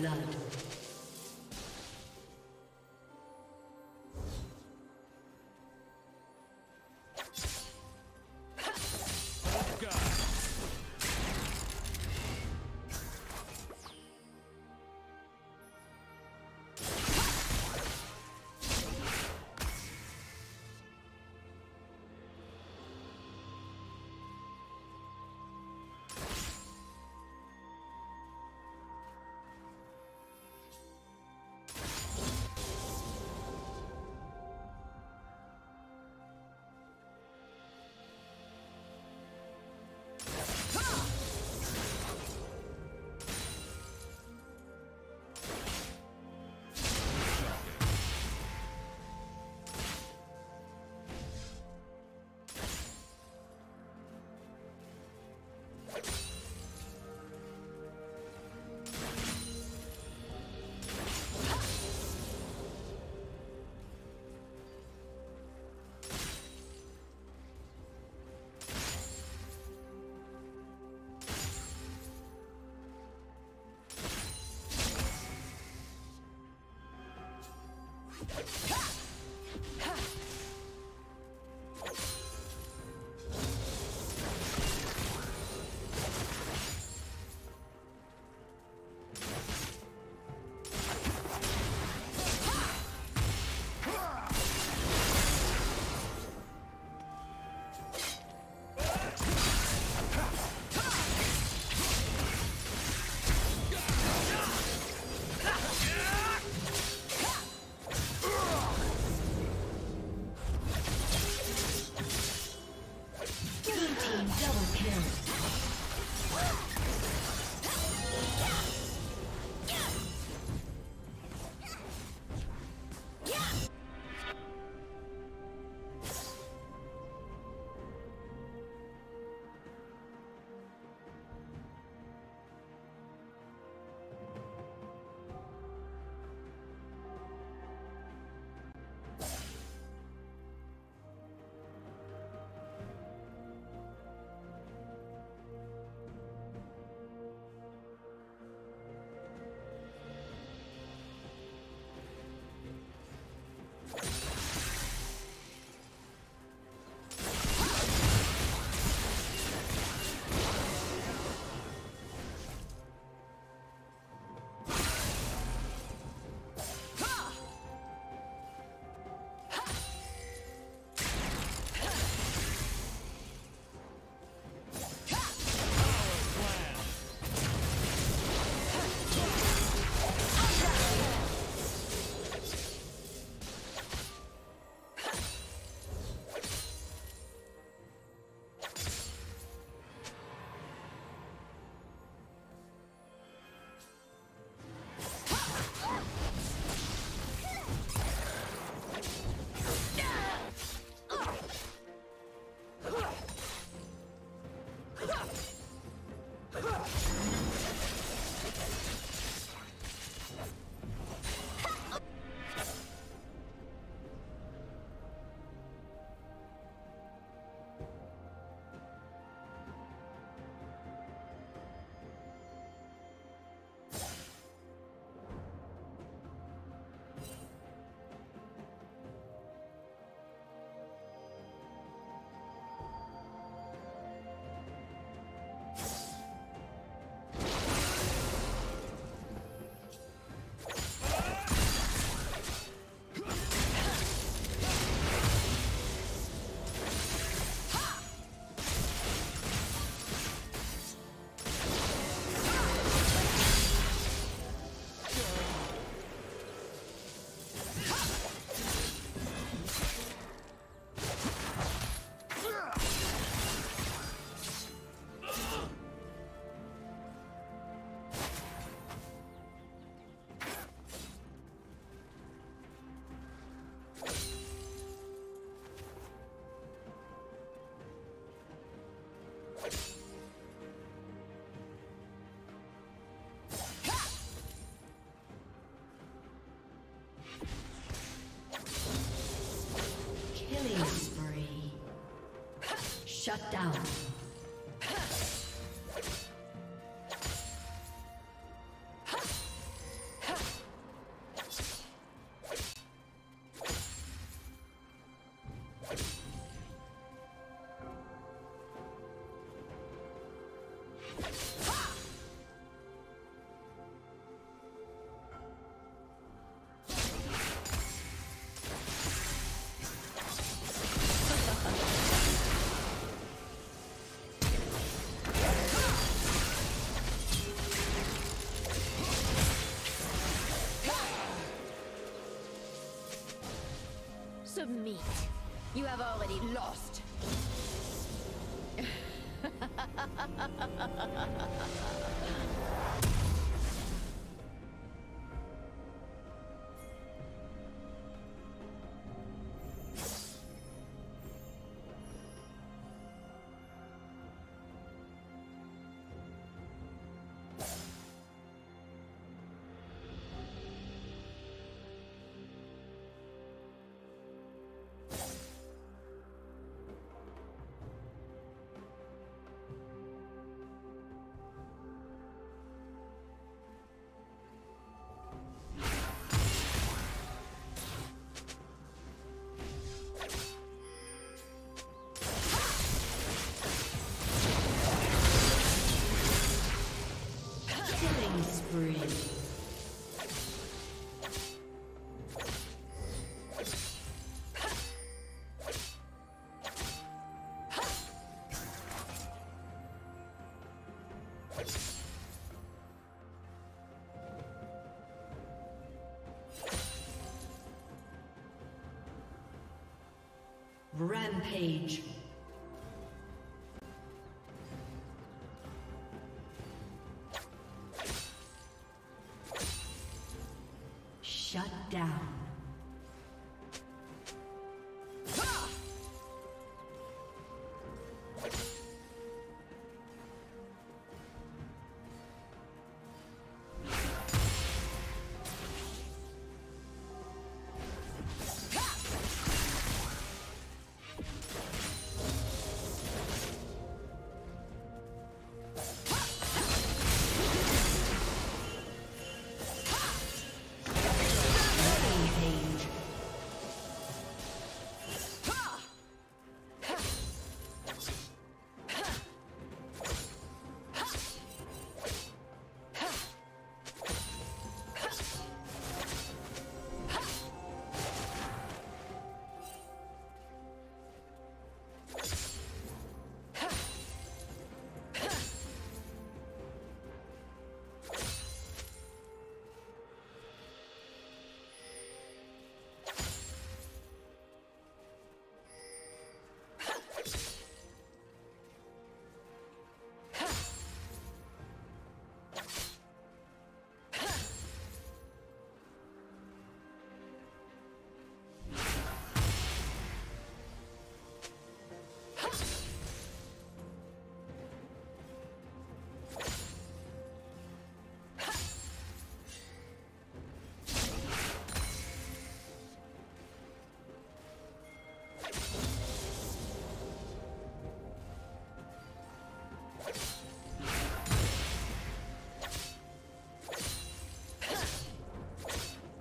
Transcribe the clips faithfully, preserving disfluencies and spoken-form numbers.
blood. Shut down. Submit. You have already lost. Rampage. Shut down.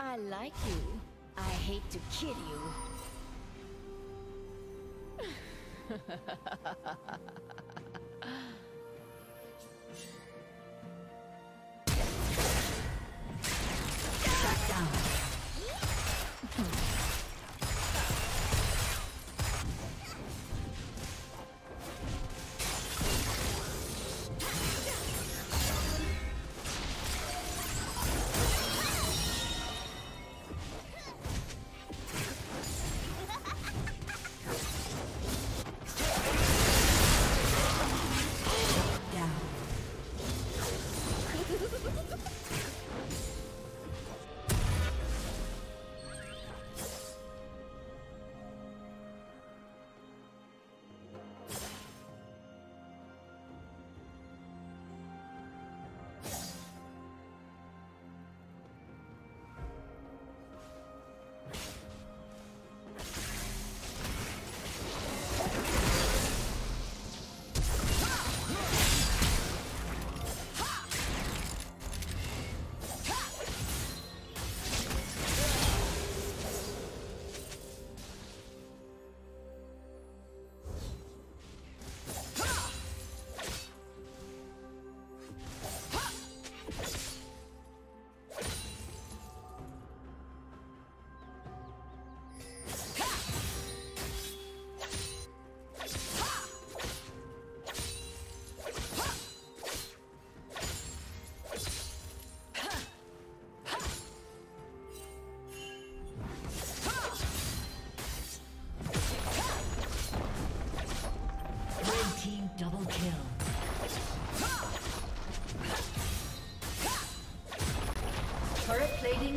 I like you. I hate to kill you. Shut down. plating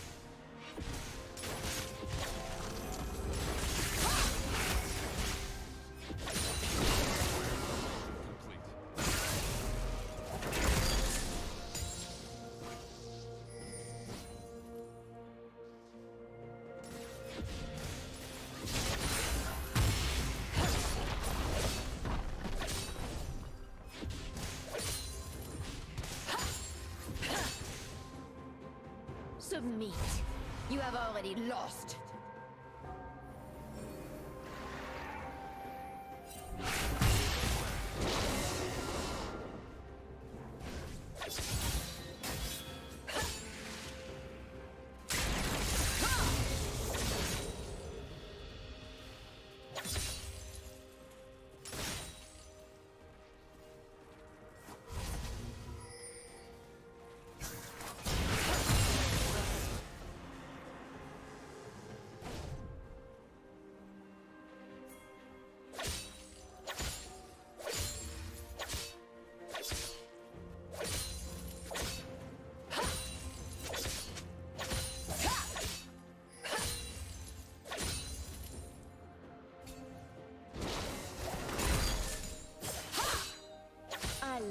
Submit. You have already lost.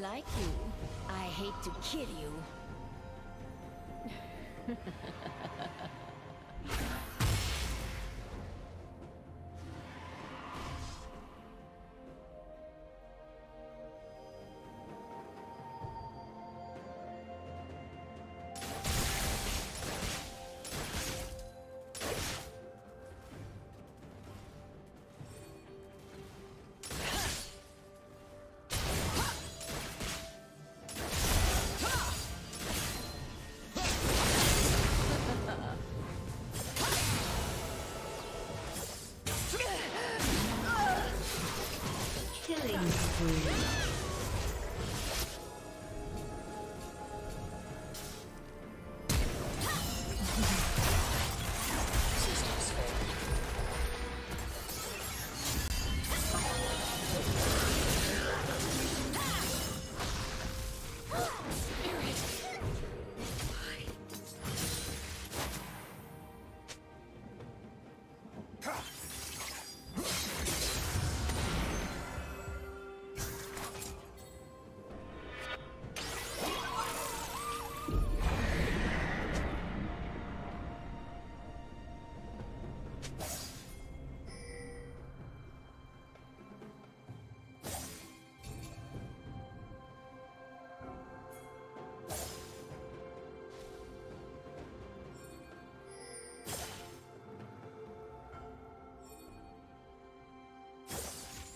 Like you, I hate to kill you.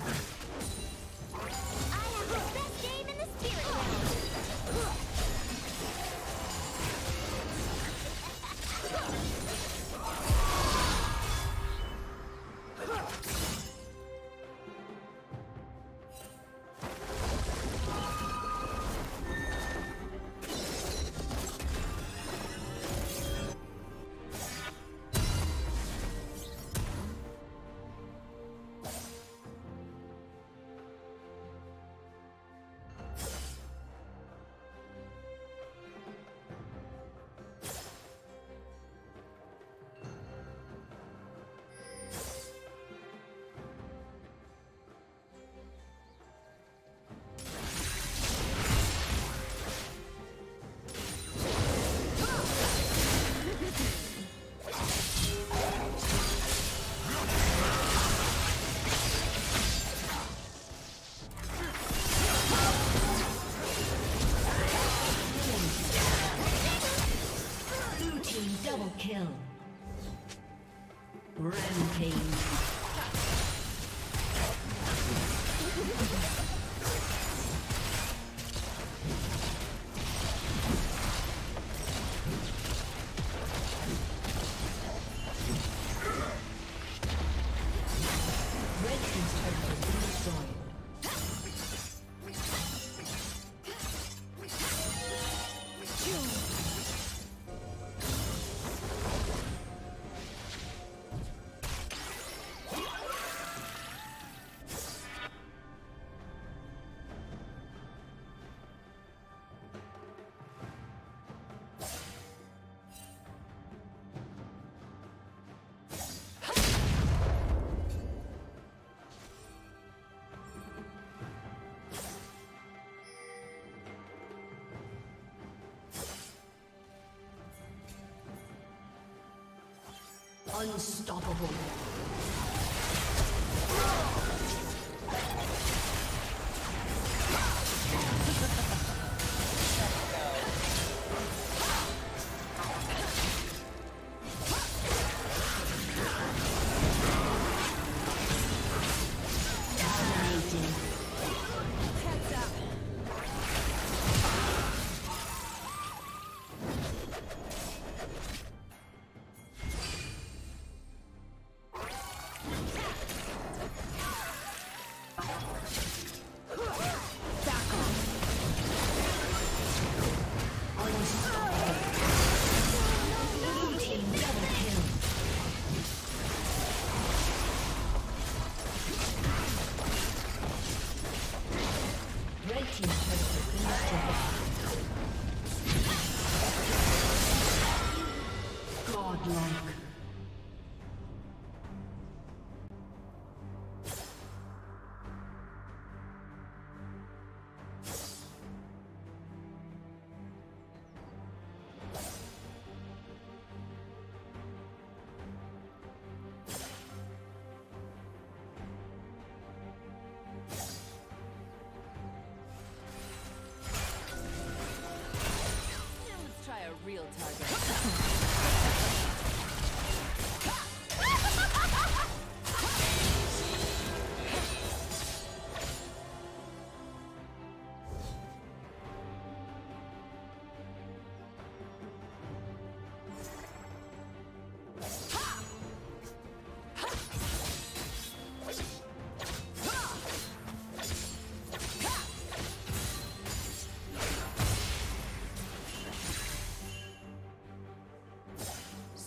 All right. Unstoppable. Real target.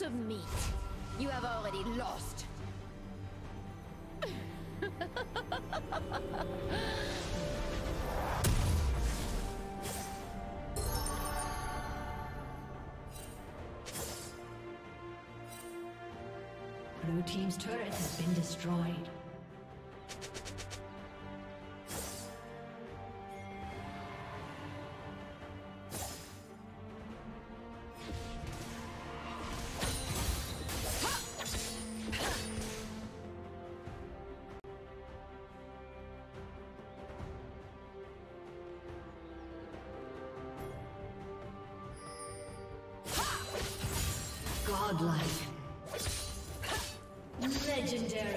Of meat. You have already lost. Blue team's turret has been destroyed. Godlike. Legendary.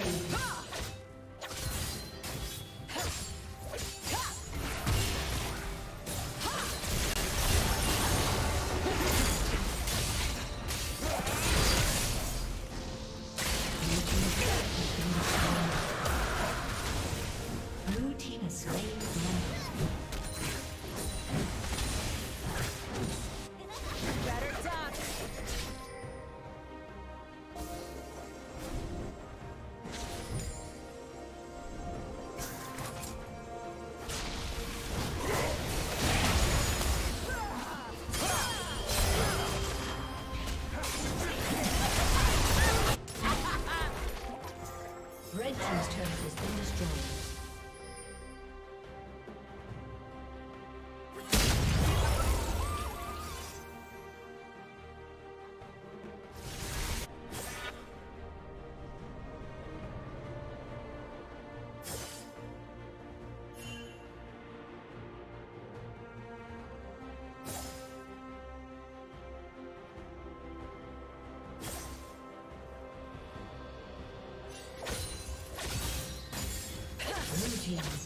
Blue team has slain the enemy.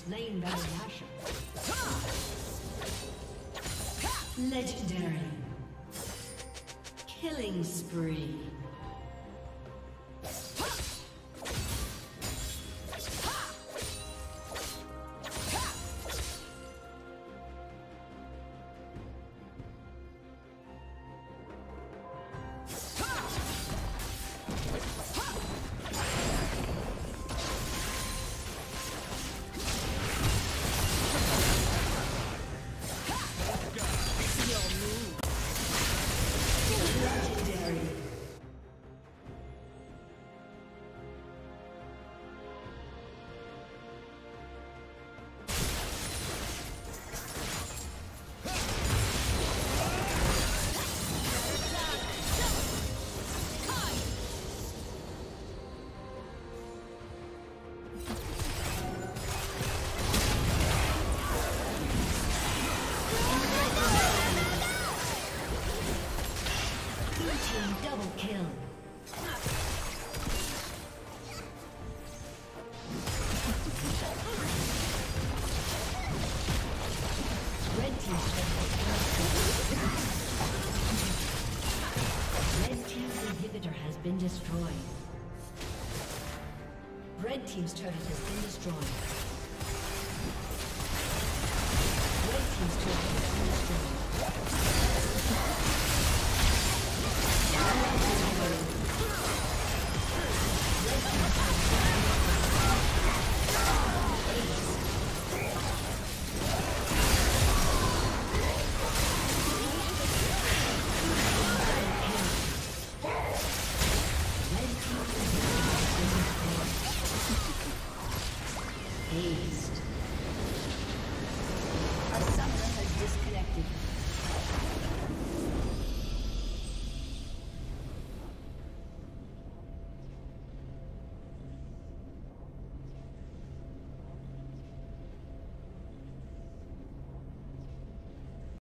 slain by Asher. Legendary. Killing spree. Destroyed. Red team's turret has been destroyed. Red team's turret has been destroyed. Hey.